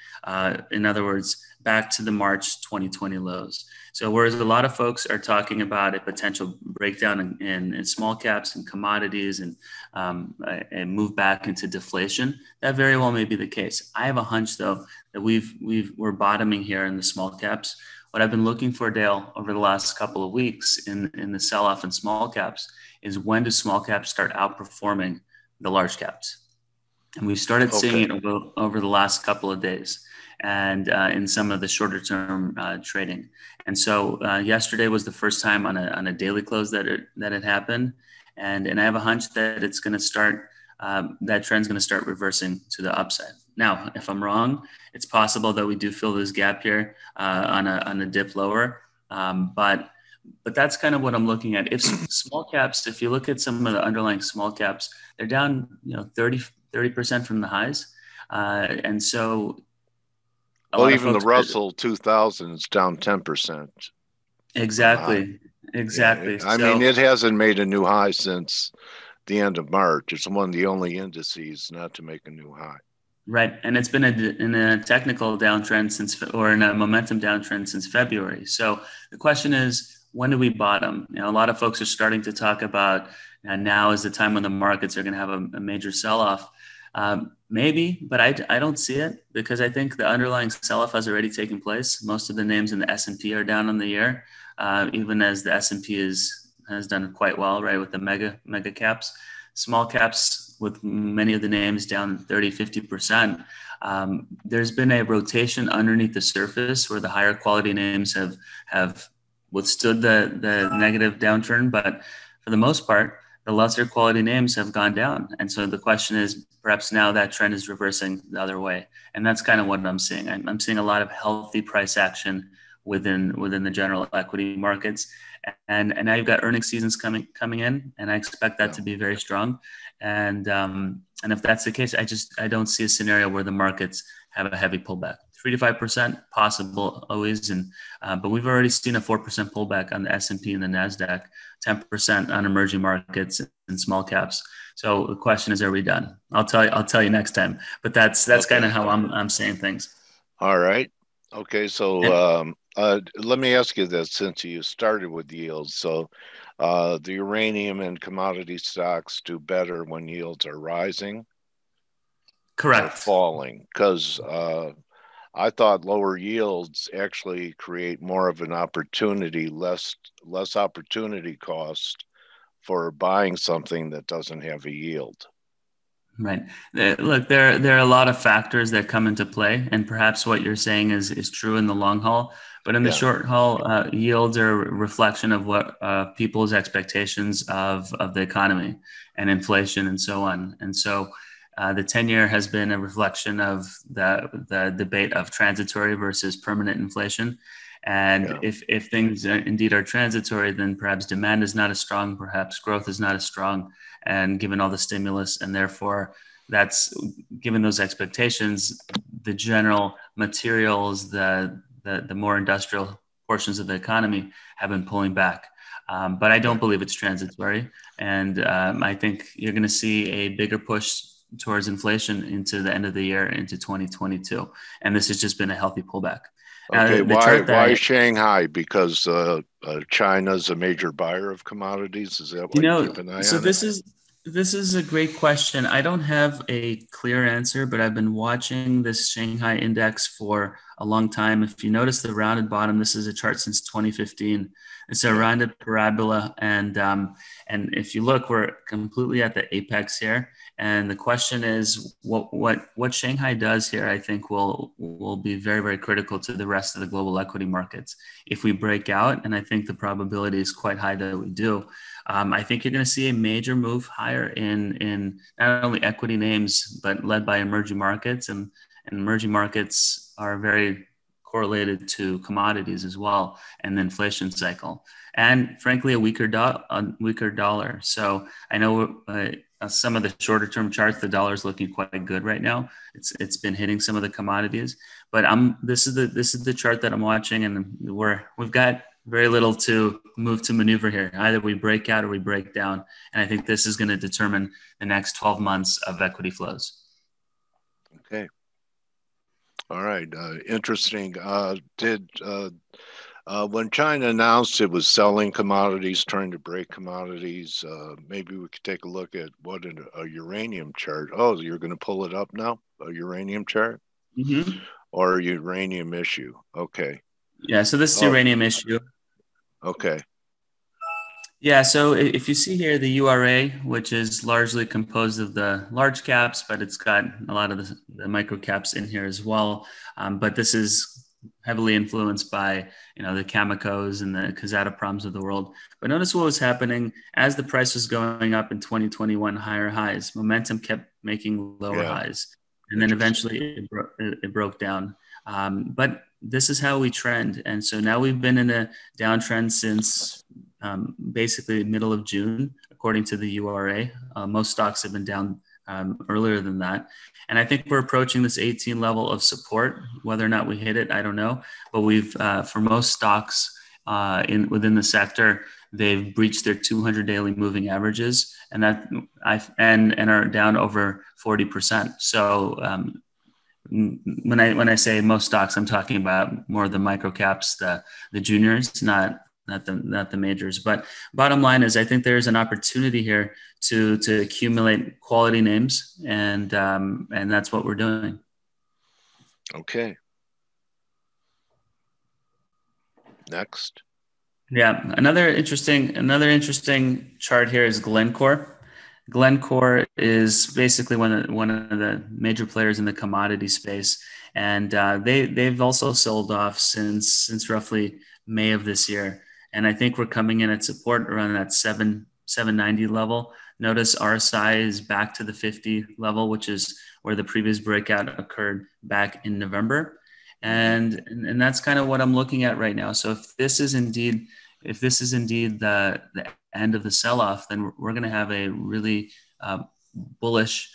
In other words, back to the March 2020 lows. So whereas a lot of folks are talking about a potential breakdown in small caps and commodities and move back into deflation, that very well may be the case. I have a hunch though that we're bottoming here in the small caps. What I've been looking for, Dale, over the last couple of weeks in the sell-off in small caps is, when do small caps start outperforming the large caps? And we've started seeing it over the last couple of days and in some of the shorter term trading. And so yesterday was the first time on a daily close that it happened. And I have a hunch that it's going to start, that trend's going to start reversing to the upside. Now, if I'm wrong, it's possible that we do fill this gap here on a dip lower. But that's kind of what I'm looking at. If small caps, if you look at some of the underlying small caps, they're down, 30% from the highs. And so. Well, even the Russell 2000 is down 10%. Exactly. Exactly. I mean, it hasn't made a new high since the end of March. It's one of the only indices not to make a new high. Right. And it's been in a technical downtrend or in a momentum downtrend since February. So the question is, when do we bottom? A lot of folks are starting to talk about now is the time when the markets are going to have a major sell-off. Maybe, but I don't see it, because I think the underlying sell-off has already taken place. Most of the names in the S&P are down on the year, even as the S&P has done quite well, right, with the mega caps. Small caps, with many of the names down 30, 50%. There's been a rotation underneath the surface where the higher quality names have withstood the negative downturn. But for the most part, the lesser quality names have gone down. And so the question is, perhaps now that trend is reversing the other way. And that's kind of what I'm seeing. I'm seeing a lot of healthy price action within the general equity markets. And now you've got earnings seasons coming in, and I expect that to be very strong. And if that's the case, I don't see a scenario where the markets have a heavy pullback. 3 to 5% possible always, but we've already seen a 4% pullback on the S&P and the Nasdaq, 10% on emerging markets and small caps. So the question is, are we done? I'll tell you next time. But that's kind of how I'm saying things. All right. Okay. So. Let me ask you this, since you started with yields. So the uranium and commodity stocks do better when yields are rising? Correct. Or falling? Because I thought lower yields actually create more of an opportunity, less opportunity cost for buying something that doesn't have a yield. Right. Look, there are a lot of factors that come into play, and perhaps what you're saying is true in the long haul, but in the short haul, yields are a reflection of what people's expectations of the economy and inflation and so on. And so the 10-year has been a reflection of the debate of transitory versus permanent inflation. And if things indeed are transitory, then perhaps demand is not as strong, perhaps growth is not as strong, and given all the stimulus, and therefore given those expectations, the general materials, the more industrial portions of the economy have been pulling back. But I don't believe it's transitory. And I think you're going to see a bigger push towards inflation into the end of the year, into 2022. And this has just been a healthy pullback. Okay, why Shanghai? Because China's a major buyer of commodities? Is that what you keep an eye on? This is a great question. I don't have a clear answer, but I've been watching this Shanghai index for a long time. If you notice the rounded bottom, this is a chart since 2015. It's a rounded parabola. And if you look, we're completely at the apex here. And the question is, what Shanghai does here, I think will be very, very critical to the rest of the global equity markets. If we break out, and I think the probability is quite high that we do, I think you're going to see a major move higher in not only equity names, but led by emerging markets. And emerging markets are very correlated to commodities as well, and the inflation cycle. And frankly, a weaker dollar. So I know some of the shorter term charts, the dollar is looking quite good right now. It's been hitting some of the commodities, but this is the chart that I'm watching, and we've got very little to move to maneuver here. Either we break out or we break down. And I think this is going to determine the next 12 months of equity flows. Okay. All right. Interesting. When China announced it was selling commodities, trying to break commodities, maybe we could take a look at what a uranium chart. Oh, you're going to pull it up now? A uranium chart? Mm-hmm. Or a uranium issue? Okay. Yeah, so this is uranium issue. Okay. Yeah, so if you see here the URA, which is largely composed of the large caps, but it's got a lot of the micro caps in here as well. But this is heavily influenced by, you know, the Camecos and the Kazatoproms of the world. But notice what was happening as the price was going up in 2021, higher highs. Momentum kept making lower highs. And then eventually it broke down. But this is how we trend. And so now we've been in a downtrend since basically middle of June, according to the URA. Most stocks have been down earlier than that. And I think we're approaching this 18 level of support. Whether or not we hit it, I don't know. But we've, for most stocks within the sector, they've breached their 200 daily moving averages and that and are down over 40%. So, when I say most stocks, I'm talking about more of the micro caps, the juniors, not the majors. But bottom line is, I think there's an opportunity here to accumulate quality names, and that's what we're doing. Okay. Next. Yeah, another interesting chart here is Glencore. Glencore is basically one of the major players in the commodity space, and they've also sold off since roughly May of this year. And I think we're coming in at support around that 790 level. Notice RSI is back to the 50 level, which is where the previous breakout occurred back in November, and that's kind of what I'm looking at right now. So if this is indeed the end of the sell-off, then we're going to have a really bullish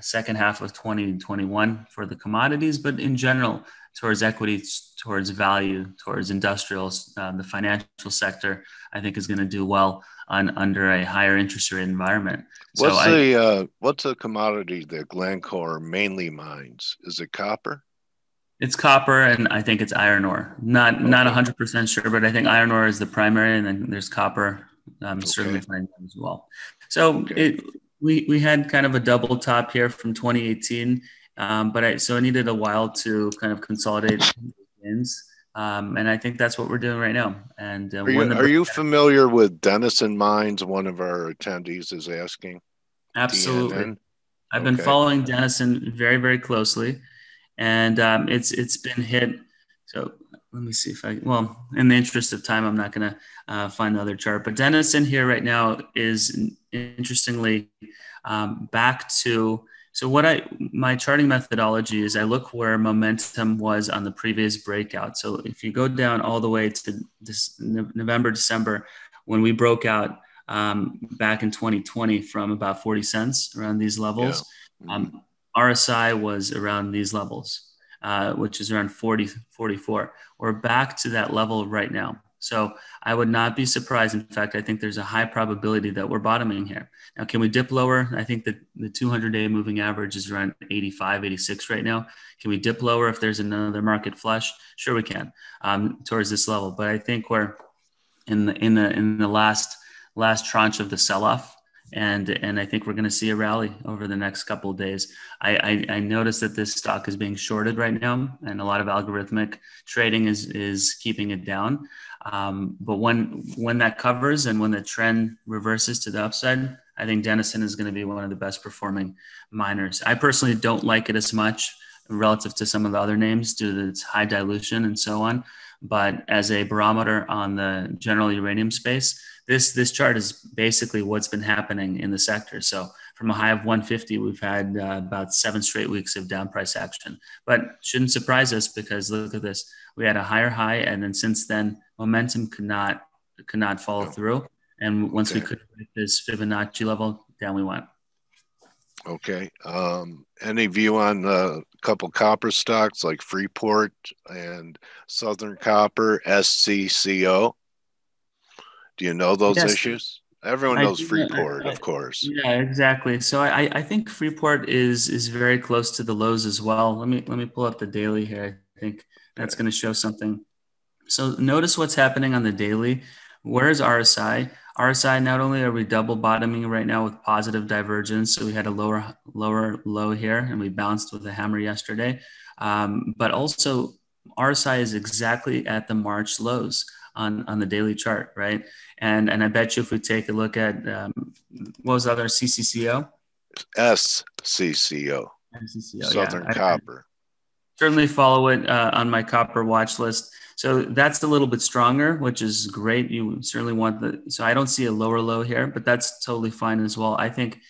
second half of 2021 for the commodities, but in general, towards equities, towards value, towards industrials, the financial sector, I think is going to do well under a higher interest rate environment. What's the commodity that Glencore mainly mines? Is it copper? It's copper, and I think it's iron ore. Not 100% sure, but I think iron ore is the primary, and then there's copper, certainly finding them as well. So we had kind of a double top here from 2018, so I needed a while to kind of consolidate wins, and I think that's what we're doing right now. And are you familiar with Denison Mines? One of our attendees is asking. Absolutely, DNN. I've been following Denison very, very closely. And it's been hit. So let me see in the interest of time, I'm not going to find the other chart. But Denison here right now is interestingly back to, so my charting methodology is I look where momentum was on the previous breakout. So if you go down all the way to this November, December, when we broke out back in 2020 from about 40 cents around these levels, RSI was around these levels, which is around 40, 44. We're back to that level right now. So I would not be surprised. In fact, I think there's a high probability that we're bottoming here. Now, can we dip lower? I think that the 200-day moving average is around 85, 86 right now. Can we dip lower if there's another market flush? Sure, we can towards this level. But I think we're in the last tranche of the sell-off. And I think we're going to see a rally over the next couple of days. I noticed that this stock is being shorted right now, and a lot of algorithmic trading is keeping it down. But when that covers and when the trend reverses to the upside, I think Denison is going to be one of the best performing miners. I personally don't like it as much relative to some of the other names due to its high dilution and so on. But as a barometer on the general uranium space, this chart is basically what's been happening in the sector. So from a high of 150, we've had about 7 straight weeks of down price action. But shouldn't surprise us because look at this. We had a higher high, and then since then, momentum could not follow through. And once we could hit this Fibonacci level, down we went. Okay. Any view on couple copper stocks like Freeport and Southern Copper, SCCO. Do you know those issues? Everyone knows Freeport, of course. Yeah, exactly. So I think Freeport is very close to the lows as well. Let me pull up the daily here. I think that's going to show something. So notice what's happening on the daily. Where is RSI? RSI, not only are we double bottoming right now with positive divergence, so we had a lower low here and we bounced with a hammer yesterday, but also RSI is exactly at the March lows on the daily chart, right? And I bet you if we take a look at, what was the other, CCCO? SCCO, Southern Copper. Certainly follow it on my copper watch list. So that's a little bit stronger, which is great. You certainly want so I don't see a lower low here, but that's totally fine as well. I think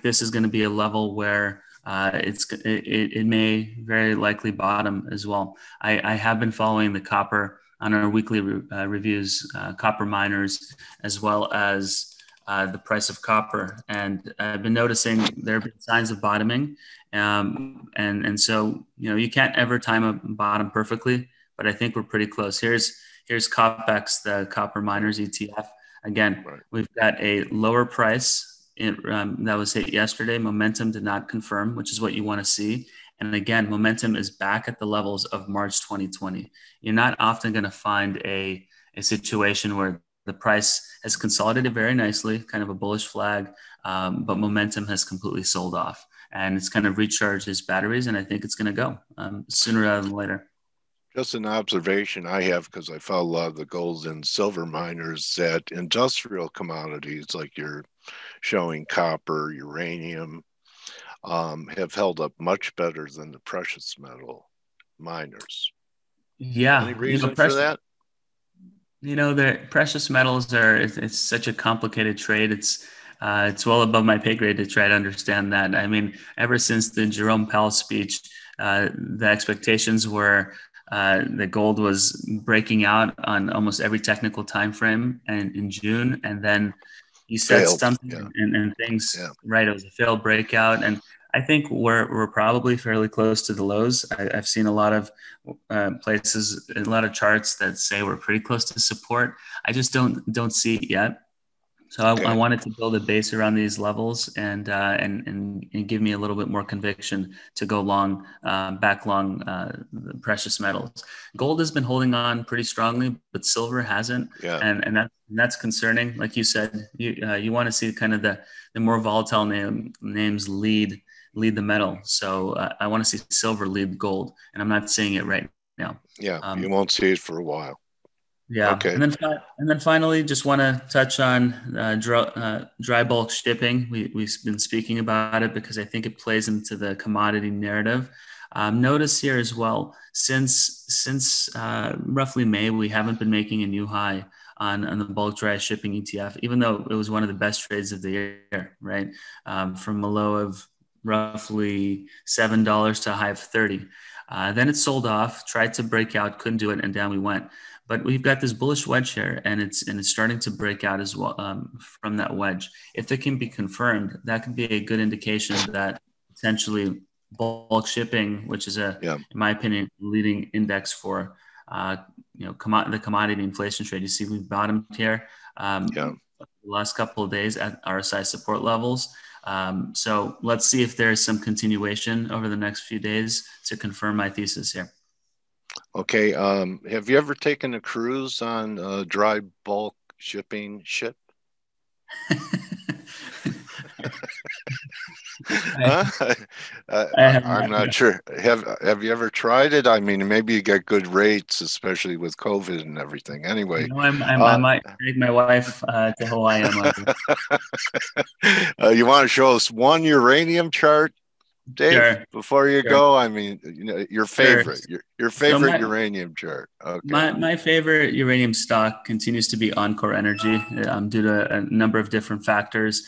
this is going to be a level where it may very likely bottom as well. I have been following the copper on our weekly reviews, copper miners, as well as the price of copper. And I've been noticing there have been signs of bottoming. And so, you know, you can't ever time a bottom perfectly, but I think we're pretty close. Here's COPEX, the copper miners ETF. Again, we've got a lower price that was hit yesterday. Momentum did not confirm, which is what you want to see. And again, momentum is back at the levels of March 2020. You're not often going to find a situation where the price has consolidated very nicely, kind of a bullish flag, but momentum has completely sold off. And it's kind of recharged his batteries, and I think it's going to go sooner rather than later. Just an observation I have, because I follow a lot of the gold and silver miners, that industrial commodities like you're showing copper, uranium, have held up much better than the precious metal miners. Yeah. Any reason for that? You know, the precious metals it's such a complicated trade. It's well above my pay grade to try to understand that. I mean, ever since the Jerome Powell speech, the expectations were that gold was breaking out on almost every technical time frame and in June. And then you said something and things, right? It was a failed breakout. And I think we're probably fairly close to the lows. I've seen a lot of places, a lot of charts that say we're pretty close to support. I just don't see it yet. So I wanted to build a base around these levels and give me a little bit more conviction to go long, the precious metals. Gold has been holding on pretty strongly, but silver hasn't. Yeah. And that's concerning. Like you said, you want to see kind of the more volatile names lead the metal. So I want to see silver lead gold, and I'm not seeing it right now. Yeah, you won't see it for a while. Yeah. Okay. And then finally, just want to touch on dry bulk shipping. We've been speaking about it because I think it plays into the commodity narrative. Notice here as well, since roughly May, we haven't been making a new high on the bulk dry shipping ETF, even though it was one of the best trades of the year, right? From a low of roughly $7 to a high of $30. Then it sold off, tried to break out, couldn't do it, and down we went. But we've got this bullish wedge here, and it's starting to break out as well from that wedge. If it can be confirmed, that could be a good indication that potentially bulk shipping, which is in my opinion, leading index for the commodity inflation trade. You see, we've bottomed here the last couple of days at RSI support levels. So let's see if there is some continuation over the next few days to confirm my thesis here. Okay. Have you ever taken a cruise on a dry bulk shipping ship? I'm not sure. Have you ever tried it? I mean, maybe you get good rates, especially with COVID and everything. Anyway, you know, I might take my wife to Hawaii. You want to show us one uranium chart, Dave, before you go? I mean, you know, your favorite, your favorite uranium chart. Okay. My favorite uranium stock continues to be Encore Energy, due to a number of different factors,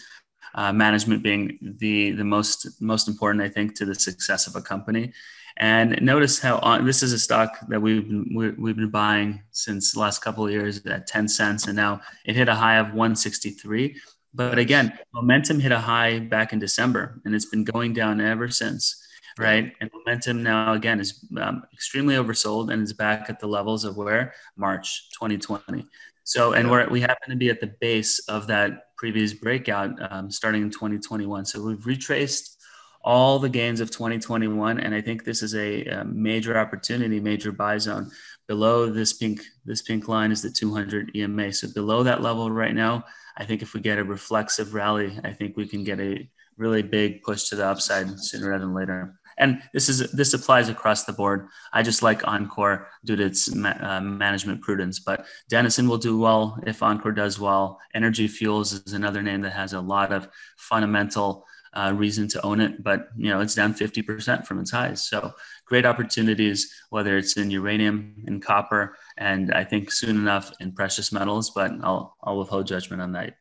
management being the most important, I think, to the success of a company. And notice how this is a stock that we've been buying since the last couple of years at 10 cents, and now it hit a high of 163. But again, momentum hit a high back in December, and it's been going down ever since. right? And momentum now, again, is extremely oversold and is back at the levels of where? March 2020. So, and we happen to be at the base of that previous breakout starting in 2021. So we've retraced all the gains of 2021. And I think this is a major opportunity, major buy zone. Below this pink line is the 200 EMA. So below that level right now, I think if we get a reflexive rally, I think we can get a really big push to the upside sooner rather than later. And this applies across the board. I just like Encore due to its management prudence, but Denison will do well if Encore does well. Energy Fuels is another name that has a lot of fundamental reason to own it, but you know, it's down 50% from its highs. So great opportunities, whether it's in uranium, in copper, and I think soon enough in precious metals, but I'll withhold judgment on that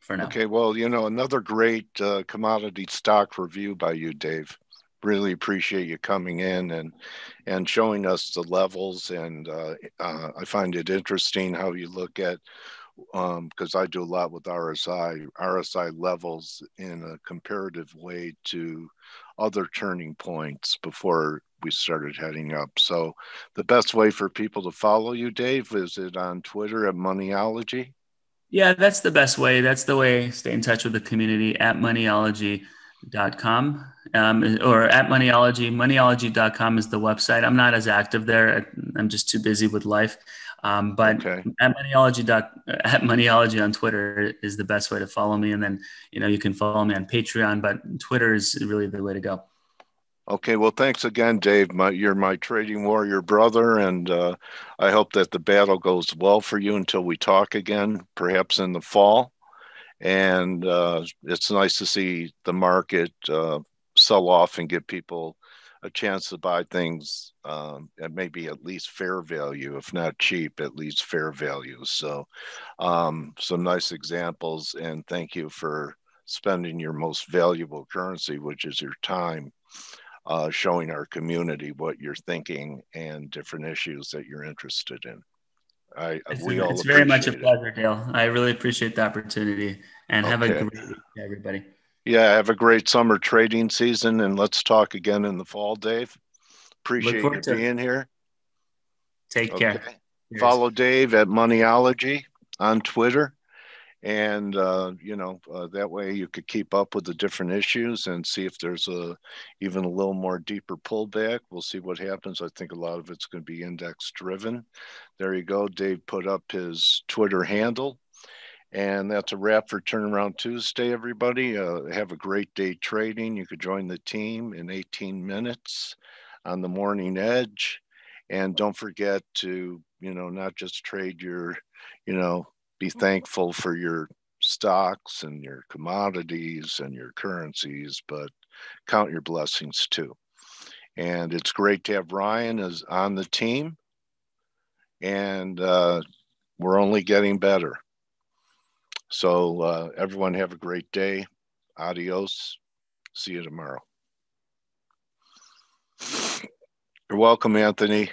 for now. Okay, well, you know, another great commodity stock review by you, Dave. Really appreciate you coming in and showing us the levels. And I find it interesting how you look at, because I do a lot with RSI levels in a comparative way to other turning points before we started heading up. So the best way for people to follow you, Dave, is it on Twitter at Moneyology? Yeah, that's the best way. That's the way. Stay in touch with the community at Moneyology.com or at Moneyology. Moneyology.com is the website. I'm not as active there. I'm just too busy with life. But okay. At Moneyology on Twitter is the best way to follow me. And then, you know, you can follow me on Patreon, but Twitter is really the way to go. Okay. Well, thanks again, Dave. You're my trading warrior brother, and I hope that the battle goes well for you until we talk again, perhaps in the fall. And it's nice to see the market sell off and give people a chance to buy things at maybe at least fair value, if not cheap, at least fair value. So some nice examples, and thank you for spending your most valuable currency, which is your time, showing our community what you're thinking and different issues that you're interested in. It's very much a pleasure, Dale. I really appreciate the opportunity, and have a great week, everybody. Yeah, have a great summer trading season, and let's talk again in the fall, Dave. Appreciate you being here. Take care. Cheers. Follow Dave at Moneyology on Twitter, and you know, that way you could keep up with the different issues and see if there's even a little more deeper pullback. We'll see what happens. I think a lot of it's going to be index driven. There you go. Dave put up his Twitter handle, and that's a wrap for Turnaround Tuesday, everybody. Have a great day trading. You could join the team in 18 minutes on the Morning Edge, and don't forget to, you know, not just trade your, you know, be thankful for your stocks and your commodities and your currencies, but count your blessings too. And it's great to have Ryan as on the team, and we're only getting better. So everyone have a great day. Adios. See you tomorrow. You're welcome, Anthony.